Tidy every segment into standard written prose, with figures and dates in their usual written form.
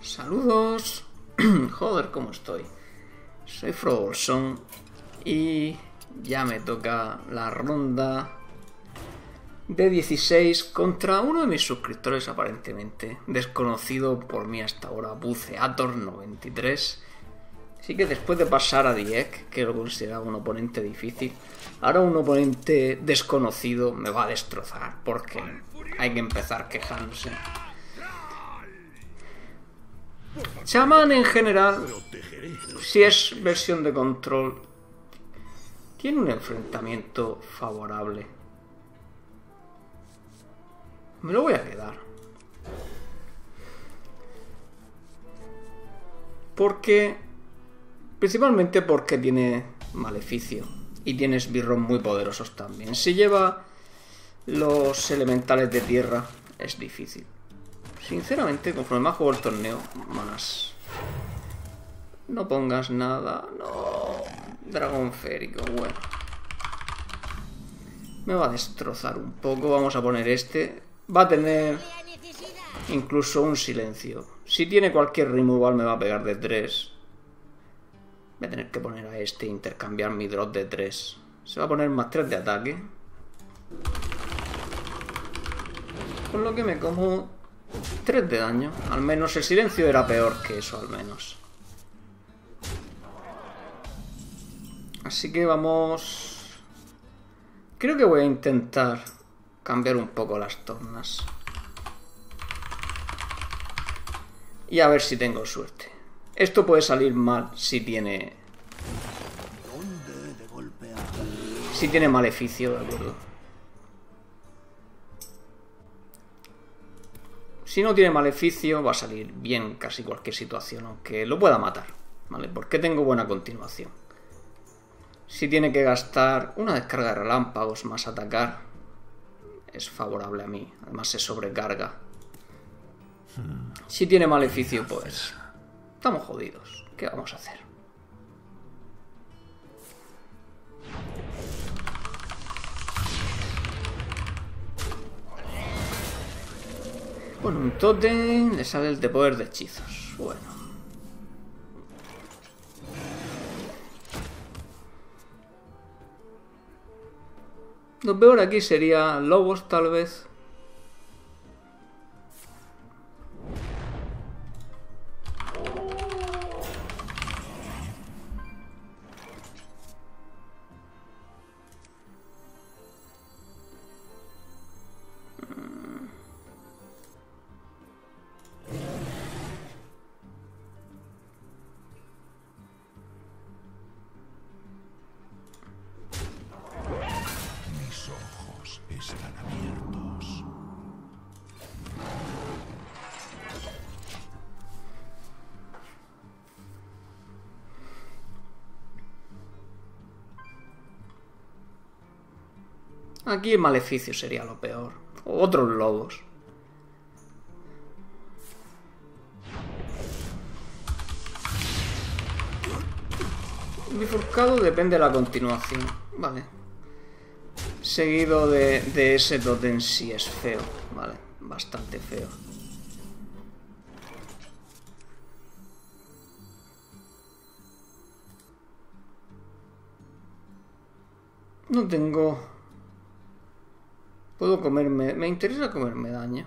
Saludos. Joder, cómo estoy. Soy fr0d0b0ls0n y ya me toca la ronda de 16 contra uno de mis suscriptores aparentemente desconocido por mí hasta ahora, Buceator93. Así que después de pasar a Dieck, que lo consideraba un oponente difícil, ahora un oponente desconocido me va a destrozar, porque hay que empezar quejándose. Chamán en general, si es versión de control, tiene un enfrentamiento favorable. Me lo voy a quedar, porque... principalmente porque tiene maleficio y tiene esbirros muy poderosos también. Si lleva los elementales de tierra es difícil. Sinceramente, conforme más juego el torneo, más... no pongas nada... no... Dragonférico, bueno. Me va a destrozar un poco. Vamos a poner este. Va a tener incluso un silencio. Si tiene cualquier removal me va a pegar de 3. Voy a tener que poner a este e intercambiar mi drop de 3. Se va a poner más 3 de ataque. Con lo que me como 3 de daño. Al menos el silencio era peor que eso, al menos. Así que vamos... creo que voy a intentar cambiar un poco las tornas. Y a ver si tengo suerte. Esto puede salir mal si tiene... si tiene maleficio, de acuerdo. Si no tiene maleficio, va a salir bien casi cualquier situación, aunque lo pueda matar, ¿vale? Porque tengo buena continuación. Si tiene que gastar una descarga de relámpagos más atacar, es favorable a mí. Además se sobrecarga. Si tiene maleficio, pues... estamos jodidos. ¿Qué vamos a hacer? Bueno, un tótem. Le sale el de poder de hechizos. Bueno. Lo peor aquí sería lobos, tal vez. Aquí el maleficio sería lo peor. O otros lobos. Bifurcado depende de la continuación. Vale. Seguido de ese tótem sí es feo. Vale, bastante feo. No tengo... puedo comerme... me interesa comerme daño.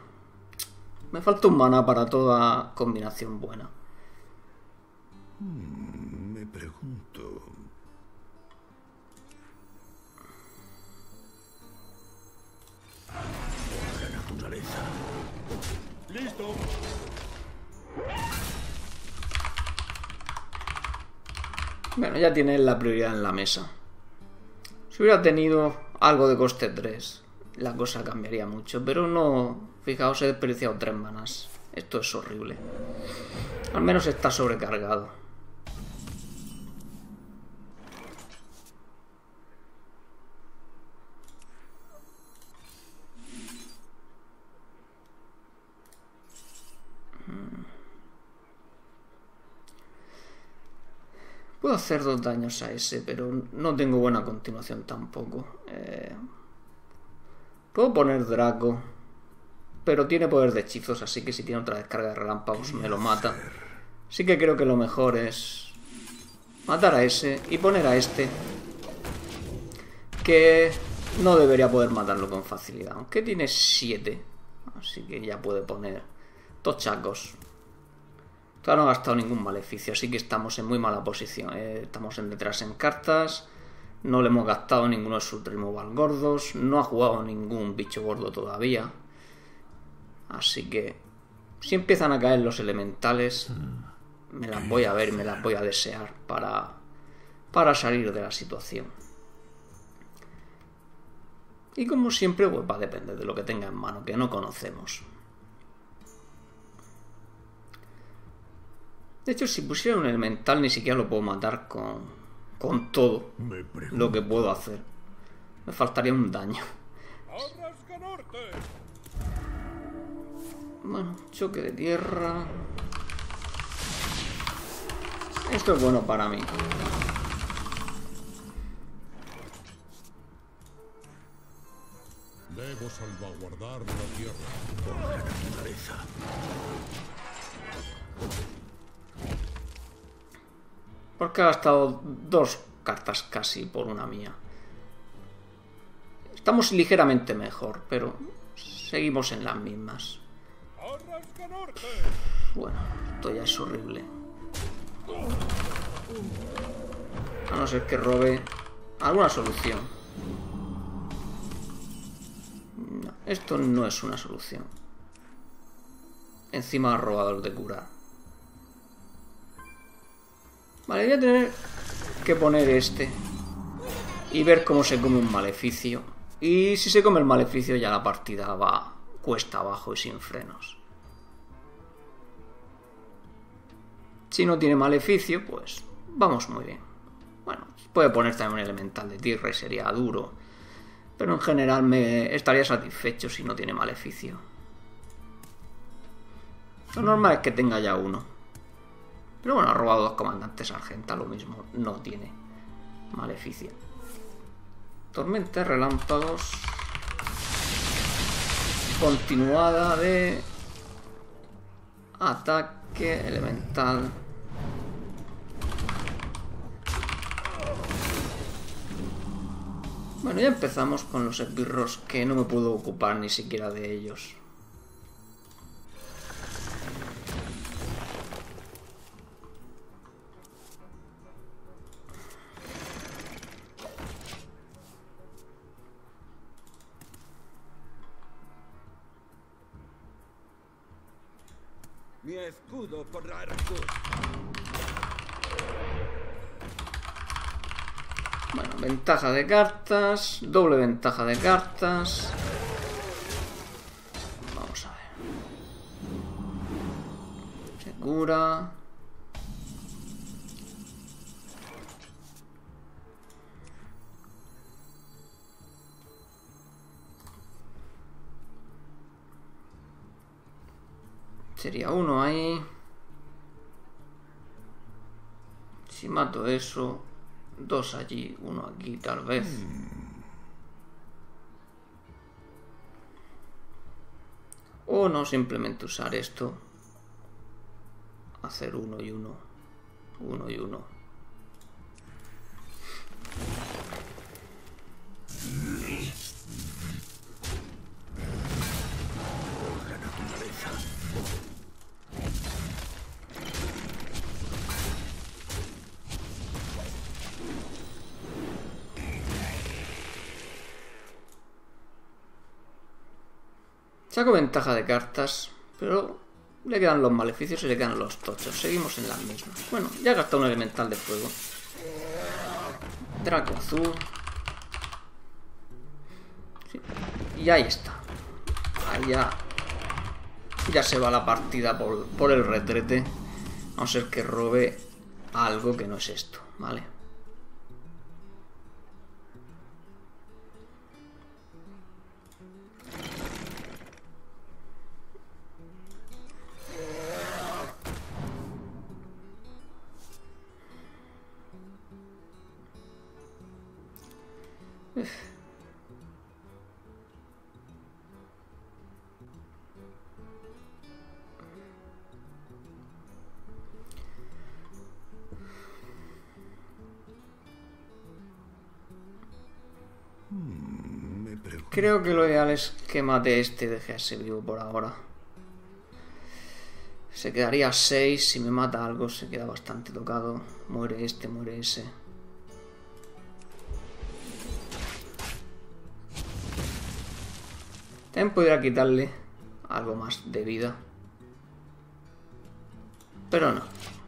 Me falta un maná para toda combinación buena. Me pregunto... la naturaleza. ¡Listo! Bueno, ya tiene la prioridad en la mesa. Si hubiera tenido algo de coste 3... la cosa cambiaría mucho, pero no... fijaos, he desperdiciado 3 manás. Esto es horrible. Al menos está sobrecargado. Puedo hacer 2 daños a ese, pero no tengo buena continuación tampoco. Puedo poner Draco. pero tiene poder de hechizos, así que si tiene otra descarga de relámpagos me lo mata. Así que creo que lo mejor es matar a ese y poner a este, que no debería poder matarlo con facilidad, aunque tiene 7, así que ya puede poner tochacos. Claro, no ha gastado ningún maleficio, así que estamos en muy mala posición. Estamos en detrás en cartas, no le hemos gastado ninguno de sus removal gordos, no ha jugado ningún bicho gordo todavía. Así que si empiezan a caer los elementales, me las voy a ver, me las voy a desear para salir de la situación. Y como siempre, pues va a depender de lo que tenga en mano, que no conocemos. De hecho, si pusiera un elemental, ni siquiera lo puedo matar con todo lo que puedo hacer. Me faltaría un daño. Bueno, choque de tierra. Esto es bueno para mí. Debo salvaguardar la tierra por la naturaleza. Porque ha gastado dos cartas casi por una mía. Estamos ligeramente mejor, pero seguimos en las mismas. Bueno, esto ya es horrible. A no ser que robe alguna solución. No, esto no es una solución. Encima ha robado el de curar. Vale, voy a tener que poner este y ver cómo se come un maleficio. Y si se come el maleficio ya la partida va cuesta abajo y sin frenos. Si no tiene maleficio, pues vamos muy bien. Bueno, puede poner también un elemental de tierra y sería duro. Pero en general me estaría satisfecho si no tiene maleficio. Lo normal es que tenga ya uno. Pero bueno, ha robado dos comandantes sargentas, lo mismo, no tiene maleficio. Tormenta, relámpagos. Continuada de ataque elemental. Bueno, ya empezamos con los esbirros, que no me puedo ocupar ni siquiera de ellos. Mi escudo por la escudo. Bueno, ventaja de cartas, doble ventaja de cartas. Vamos a ver. Se cura. Sería uno ahí. Si mato eso, dos allí, uno aquí tal vez. O no, simplemente usar esto. Hacer uno y uno. Uno y uno. Saco ventaja de cartas, pero le quedan los maleficios y le quedan los tochos. Seguimos en las mismas. Bueno, ya he gastado un elemental de fuego. Draco azul. Sí. Y ahí está. Ahí ya se va la partida por el retrete. A no ser que robe algo que no es esto, ¿vale? Creo que lo ideal es que mate este y deje ese vivo por ahora. Se quedaría a 6. Si me mata algo se queda bastante tocado. Muere este, muere ese. También podría quitarle algo más de vida. Pero no.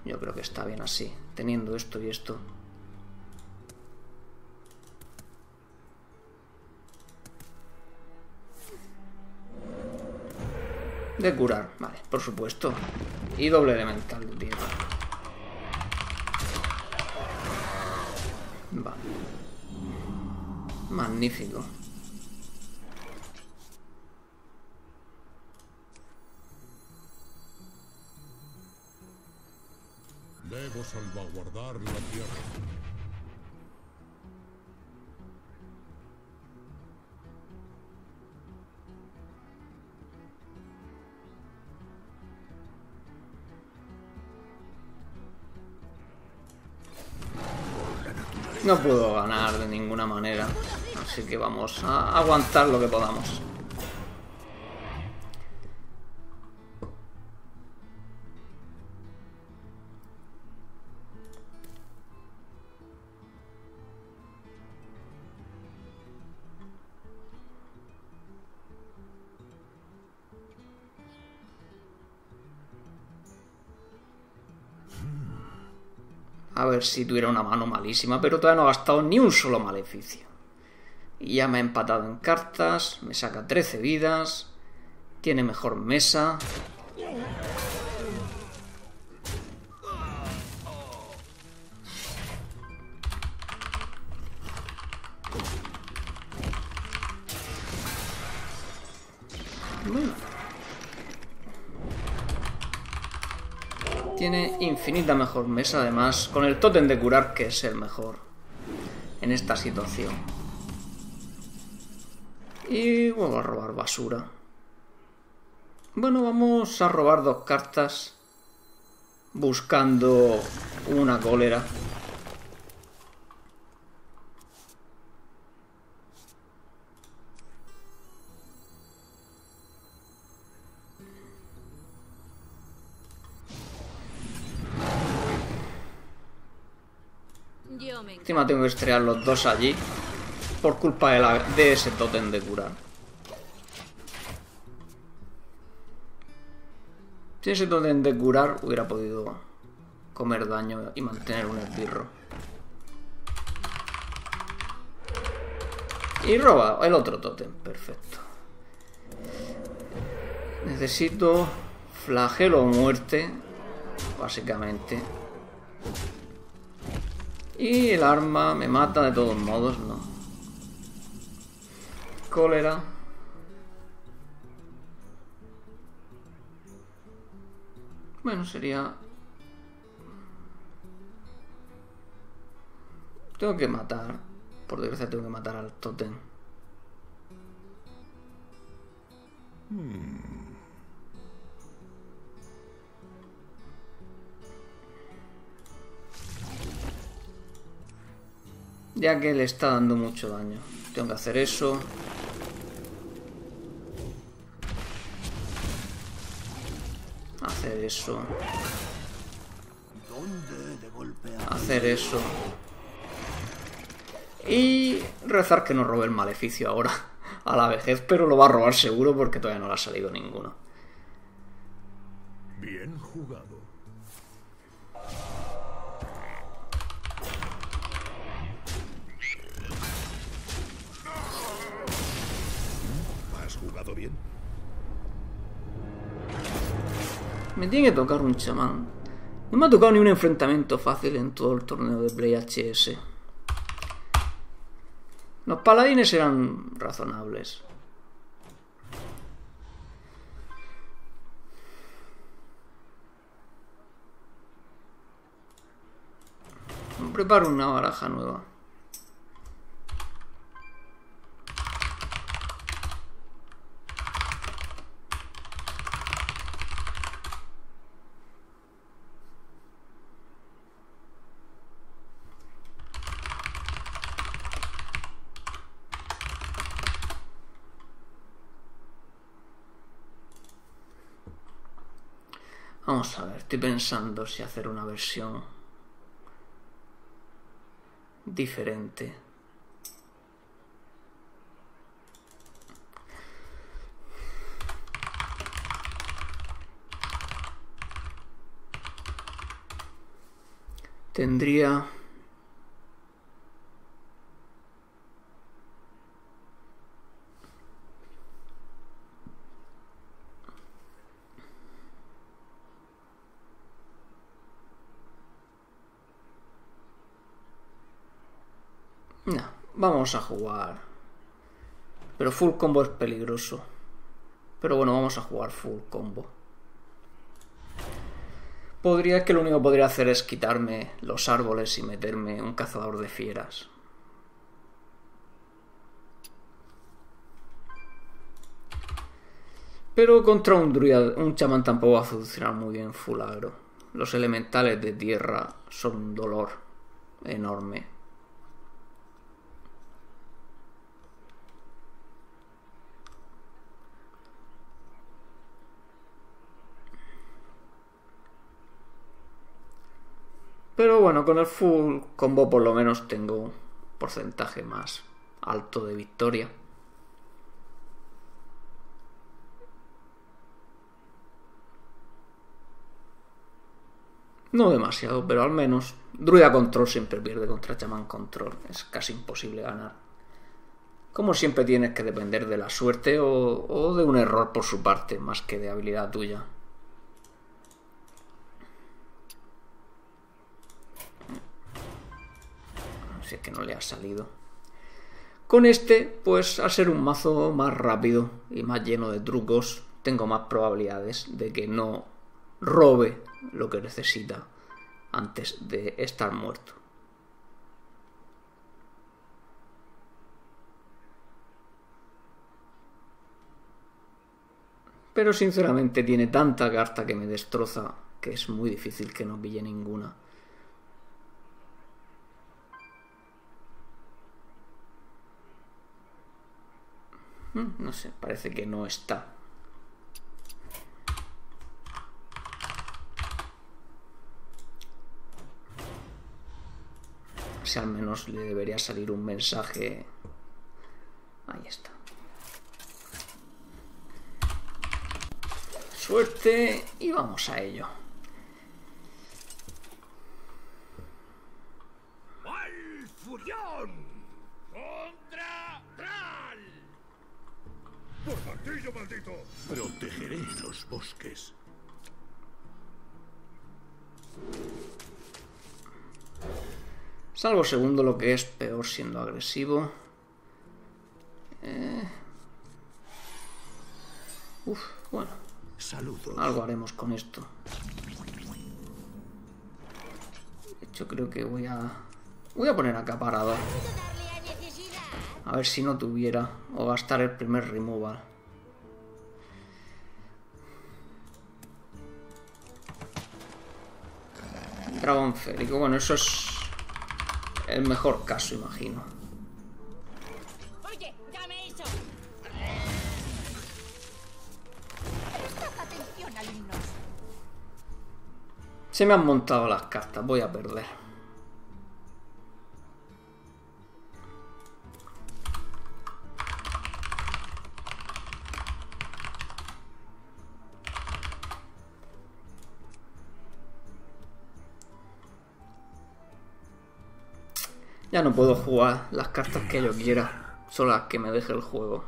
Yo creo que está bien así. Teniendo esto y esto. De curar, vale, por supuesto. Y doble elemental de tierra. Vale. Magnífico. Debo salvaguardar la tierra. No puedo ganar de ninguna manera, así que vamos a aguantar lo que podamos. A ver si tuviera una mano malísima, pero todavía no ha gastado ni un solo maleficio. Y ya me ha empatado en cartas, me saca 13 vidas, tiene mejor mesa. Bueno. Tiene infinita mejor mesa, además, con el tótem de curar, que es el mejor en esta situación. Y vuelvo a robar basura. Bueno, vamos a robar 2 cartas buscando una cólera. Encima tengo que estrellar los 2 allí por culpa de ese tótem de curar. Si ese tótem de curar hubiera podido comer daño y mantener un esbirro. Y roba el otro tótem, perfecto. Necesito flagelo o muerte, básicamente. Y el arma me mata de todos modos, no. Cólera. Bueno, sería... Tengo que matar. Por desgracia tengo que matar al tótem. Ya que le está dando mucho daño. Tengo que hacer eso. Hacer eso. Hacer eso. Y rezar que no robe el maleficio ahora a la vejez, pero lo va a robar seguro porque todavía no le ha salido ninguno. Bien jugado. Bien. Me tiene que tocar un chamán. No me ha tocado ni un enfrentamiento fácil en todo el torneo de PlayHS. Los paladines eran razonables. Preparo una baraja nueva. Vamos a ver, estoy pensando si hacer una versión diferente. Tendría... No, vamos a jugar. Pero full combo es peligroso. Pero bueno, vamos a jugar full combo. Podría, que lo único que podría hacer es quitarme los árboles y meterme un cazador de fieras. Pero contra un druida, un chamán tampoco va a funcionar muy bien full agro. Los elementales de tierra son un dolor enorme. Pero bueno, con el full combo por lo menos tengo un porcentaje más alto de victoria. No demasiado, pero al menos. Druida control siempre pierde contra chamán control. Es casi imposible ganar. Como siempre tienes que depender de la suerte o de un error por su parte, más que de habilidad tuya. Si es que no le ha salido. Con este, pues al ser un mazo más rápido y más lleno de trucos, tengo más probabilidades de que no robe lo que necesita antes de estar muerto. Pero sinceramente tiene tanta carta que me destroza que es muy difícil que no pille ninguna. No sé, parece que no está. Si al menos le debería salir un mensaje. Ahí está. Suerte y vamos a ello. Malfurión. ¡Por martillo maldito! Protegeré los bosques. Salvo segundo, lo que es peor siendo agresivo. Uf, bueno. Saludos. Algo haremos con esto. De hecho, creo que voy a poner acaparador. A ver si no tuviera, o gastar el primer removal. Dragonférico, bueno, eso es el mejor caso, imagino. Oye, dame eso. Prestad atención, alumnos. Se me han montado las cartas, voy a perder. Ya no puedo jugar las cartas que yo quiera, son las que me deje el juego.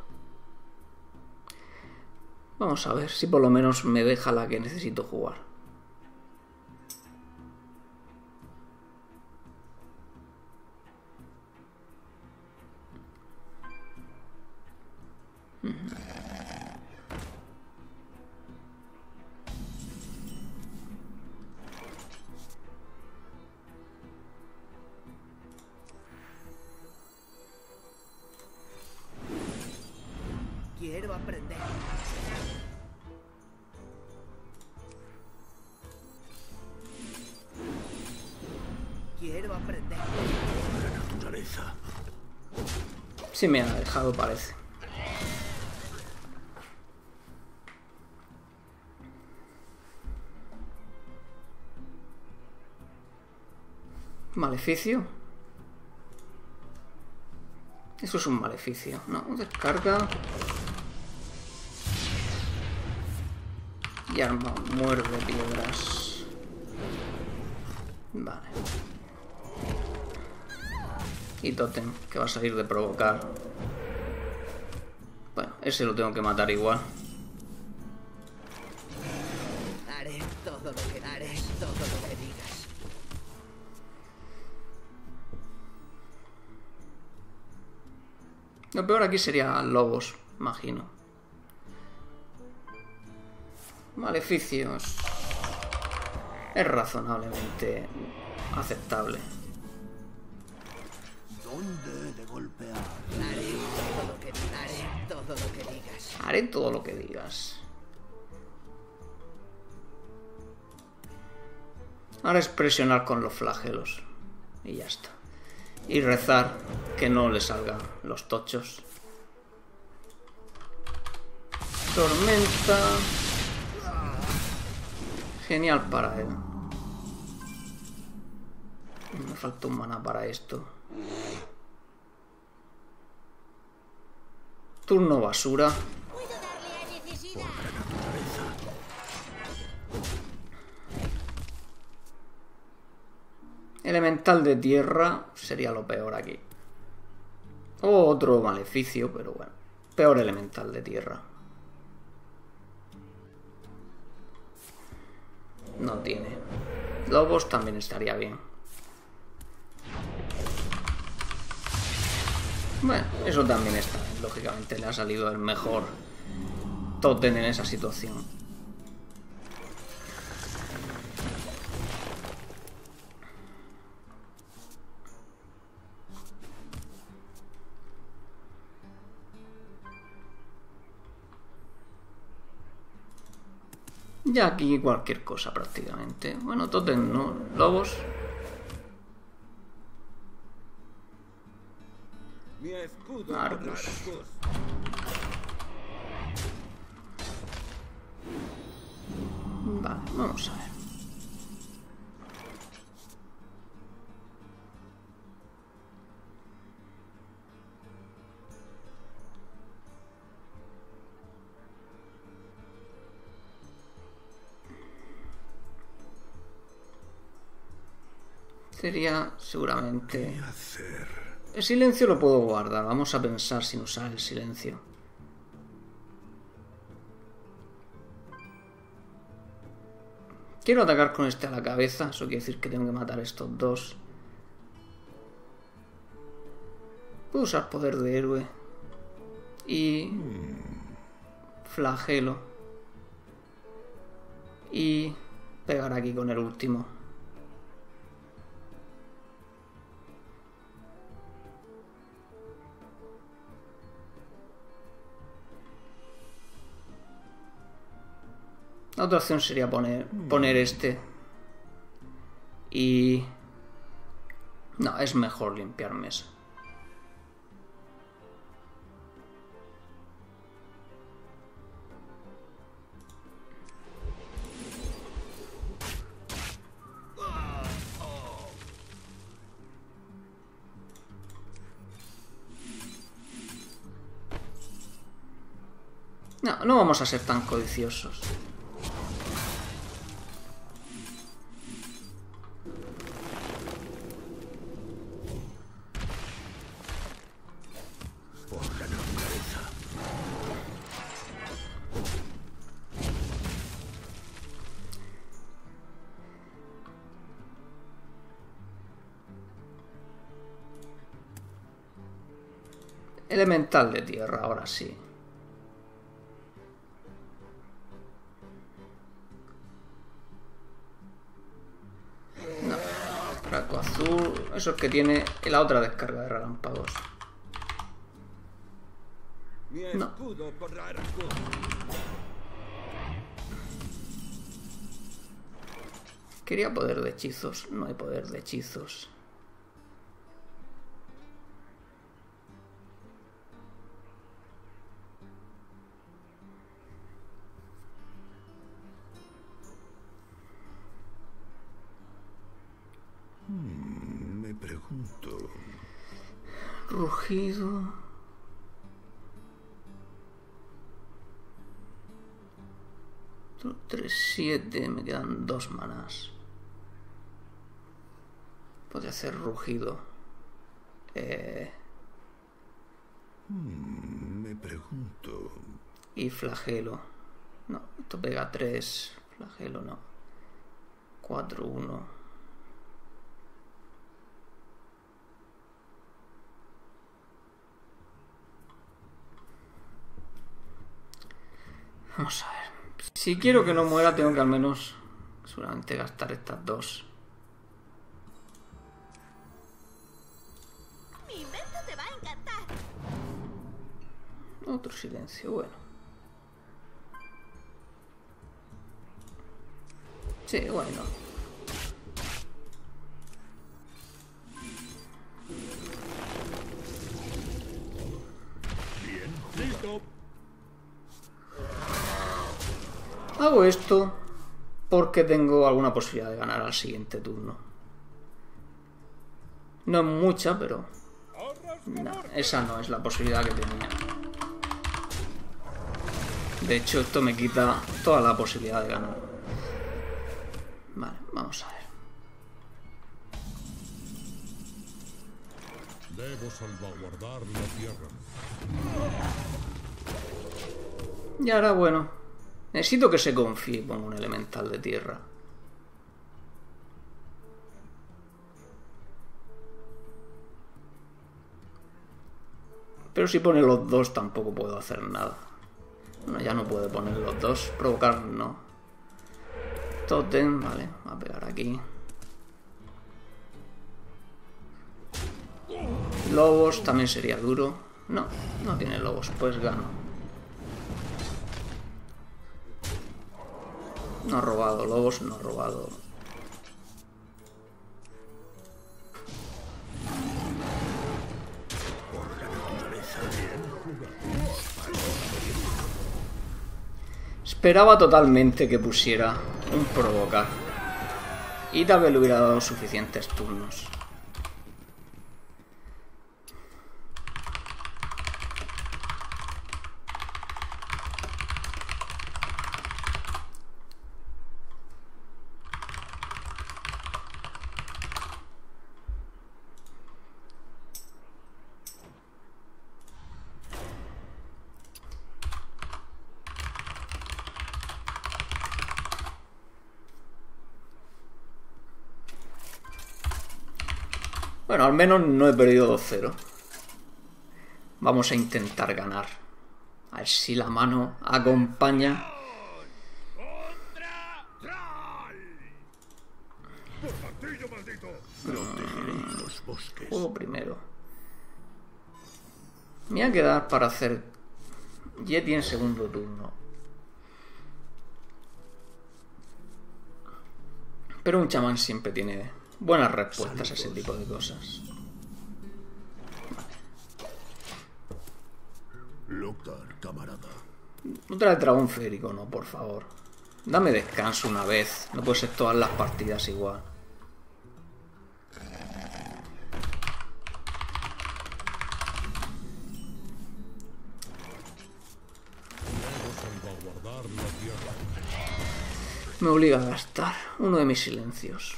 Vamos a ver si por lo menos me deja la que necesito jugar. Quiero aprender. Quiero aprender. La naturaleza. Sí me ha dejado, parece. Maleficio. Eso es un maleficio, ¿no? Descarga. Y arma, muerde piedras. Vale. Y tótem, que va a salir de provocar. Bueno, ese lo tengo que matar igual. Haré todo lo que digas. Lo peor aquí serían lobos, imagino. Maleficios. Es razonablemente aceptable. ¿Dónde de golpear? Haré todo lo que digas. Ahora es presionar con los flagelos. Y ya está. Y rezar que no le salgan los tochos. Tormenta. Genial para él. Me falta un maná para esto. Turno basura. Elemental de tierra sería lo peor aquí. O otro maleficio, pero bueno. Peor elemental de tierra. No tiene. Lobos también estaría bien. Bueno, eso también está. Lógicamente le ha salido el mejor tótem en esa situación. Ya aquí cualquier cosa prácticamente. Bueno, tótem no, lobos. Argos. Vale, vamos a ver. Sería seguramente... ¿Qué hacer? El silencio lo puedo guardar. Vamos a pensar sin usar el silencio. Quiero atacar con este a la cabeza. Eso quiere decir que tengo que matar estos dos. Puedo usar poder de héroe. Y... flagelo. Y... pegar aquí con el último. La otra opción sería poner este. Y... no, es mejor limpiar mesa. No vamos a ser tan codiciosos. Elemental de tierra, ahora sí. No, Draco azul. Eso es que tiene la otra descarga de relámpagos. No. Quería poder de hechizos. No hay poder de hechizos. punto. Rugido. Dos, tres, siete. Me quedan dos manas. Podría hacer rugido. Me pregunto. Y flagelo. No, esto pega 3. Flagelo no. 4, 1. Vamos a ver. Si quiero que no muera, tengo que al menos seguramente gastar estas dos. Mi invento te va a encantar. Otro silencio, bueno. Sí, bueno. Bien, listo. Hago esto porque tengo alguna posibilidad de ganar al siguiente turno. No es mucha, pero... Nah, esa no es la posibilidad que tenía. De hecho, esto me quita toda la posibilidad de ganar. Vale, vamos a ver. Debo salvaguardar la tierra. Y ahora, bueno, necesito que se confíe con un elemental de tierra. Pero si pone los dos tampoco puedo hacer nada. Bueno, ya no puede poner los dos. Provocar no. Totem, vale, va a pegar aquí. Lobos también sería duro. No, no tiene lobos, pues gano. No ha robado lobos, no ha robado. Esperaba totalmente que pusiera un provocar. Y tal vez le hubiera dado suficientes turnos. Bueno, al menos no he perdido 2-0. Vamos a intentar ganar. A ver si la mano acompaña. Juego primero. Me voy a quedar para hacer Yeti en segundo turno. Pero un chamán siempre tiene... buenas respuestas a ese tipo de cosas. Vale. Otra de Dragonférico, no, por favor. Dame descanso una vez. No puede ser todas las partidas igual. Me obliga a gastar uno de mis silencios.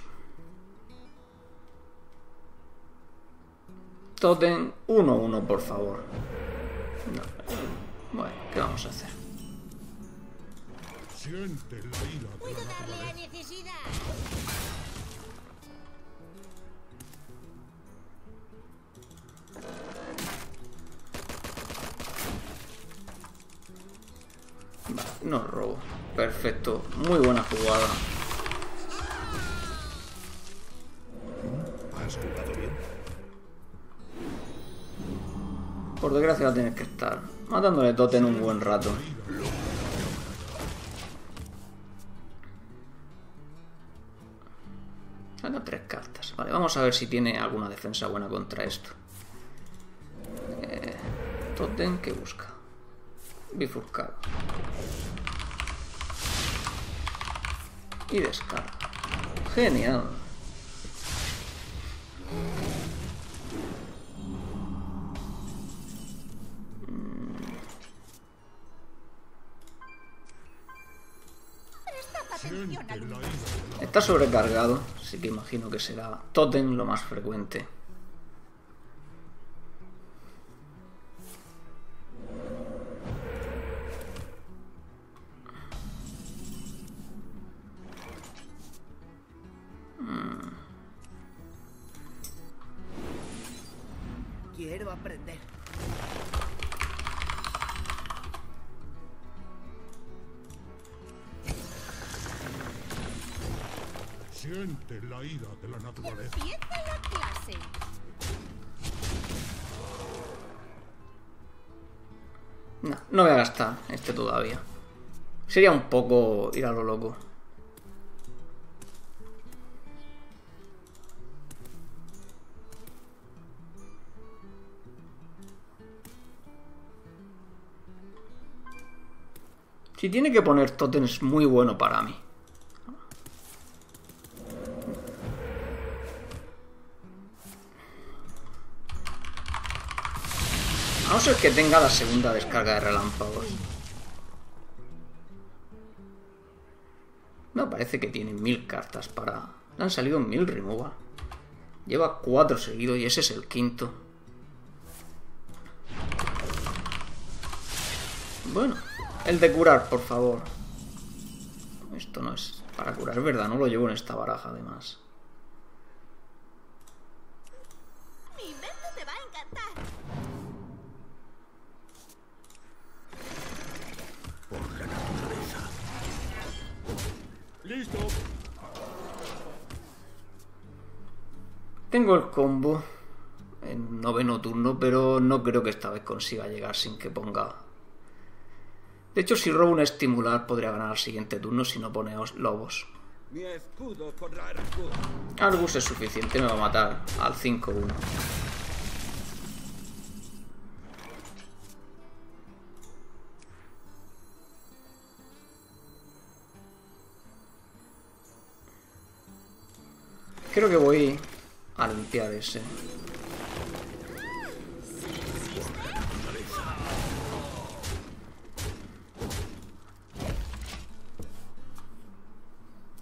Totem 1-1, por favor. No. Bueno, ¿qué vamos a hacer? Vale, no robo. Perfecto, muy buena jugada. ¿Has jugado bien? Por desgracia va a tener que estar matándole Totem un buen rato. Saca 3 cartas. Vale, vamos a ver si tiene alguna defensa buena contra esto. Totem que busca. Bifurcado. Y descarga. Genial. Está sobrecargado, así que imagino que será tótem lo más frecuente. Quiero aprender. Siente la ira de la naturaleza. Empieza la clase. No voy a gastar este todavía. Sería un poco ir a lo loco. Si tiene que poner tótem es muy bueno para mí. A no ser que tenga la segunda descarga de relámpagos. Me parece que tiene 1000 cartas para... Le han salido 1000 removal. Lleva 4 seguidos y ese es el quinto. Bueno. El de curar, por favor. Esto no es para curar, es verdad, no lo llevo en esta baraja además. Mi invento te va a encantar. Por la naturaleza. Listo. Tengo el combo en 9º turno, pero no creo que esta vez consiga llegar sin que ponga... De hecho, si robo un estimular podría ganar al siguiente turno si no poneos lobos. Argus es suficiente, me va a matar al 5-1. Creo que voy a limpiar ese.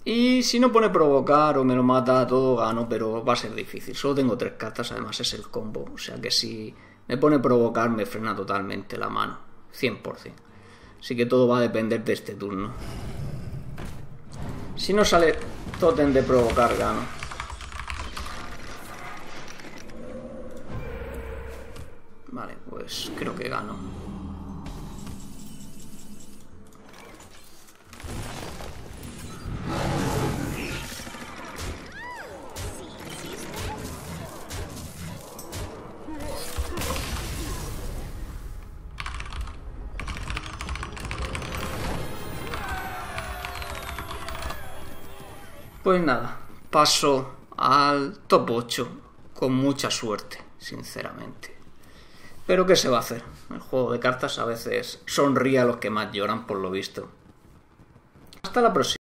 Y si no pone provocar o me lo mata todo gano, pero va a ser difícil. Solo tengo 3 cartas, además es el combo. O sea que si me pone provocar me frena totalmente la mano. 100%. Así que todo va a depender de este turno. Si no sale tótem de provocar gano. Vale, pues creo que gano. Pues nada, paso al top 8 con mucha suerte, sinceramente. Pero ¿qué se va a hacer? El juego de cartas a veces sonríe a los que más lloran, por lo visto. Hasta la próxima.